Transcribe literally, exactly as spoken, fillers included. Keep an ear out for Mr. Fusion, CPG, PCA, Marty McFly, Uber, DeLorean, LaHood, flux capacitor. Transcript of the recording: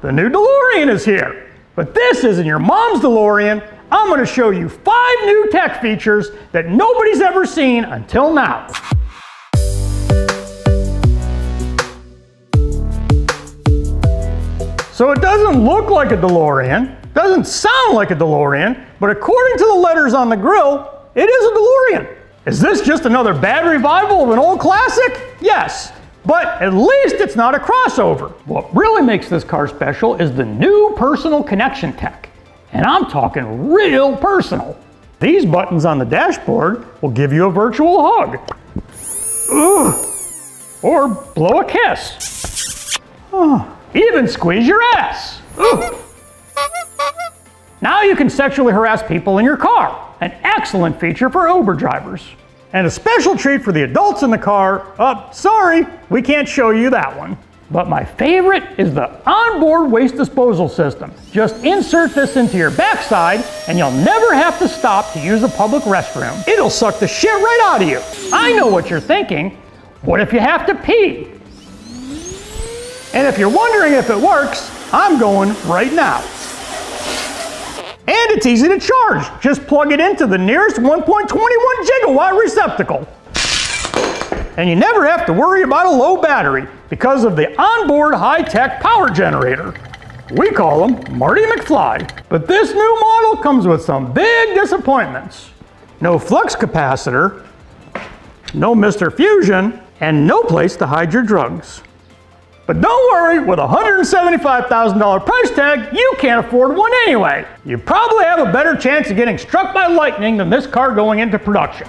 The new DeLorean is here. But this isn't your mom's DeLorean. I'm gonna show you five new tech features that nobody's ever seen until now. So it doesn't look like a DeLorean, doesn't sound like a DeLorean, but according to the letters on the grill, it is a DeLorean. Is this just another bad revival of an old classic? Yes. But at least it's not a crossover. What really makes this car special is the new personal connection tech. And I'm talking real personal. These buttons on the dashboard will give you a virtual hug. Ugh. Or blow a kiss. Oh. Even squeeze your ass. Ugh. Now you can sexually harass people in your car. An excellent feature for Uber drivers. And a special treat for the adults in the car. Uh, sorry, we can't show you that one. But my favorite is the onboard waste disposal system. Just insert this into your backside and you'll never have to stop to use a public restroom. It'll suck the shit right out of you. I know what you're thinking. What if you have to pee? And if you're wondering if it works, I'm going right now. And it's easy to charge. Just plug it into the nearest one point two one gigawatt receptacle. And you never have to worry about a low battery because of the onboard high-tech power generator. We call him Marty McFly. But this new model comes with some big disappointments. No flux capacitor, no Mister Fusion, and no place to hide your drugs. But don't worry, with a one hundred seventy-five thousand dollar price tag, you can't afford one anyway. You probably have a better chance of getting struck by lightning than this car going into production.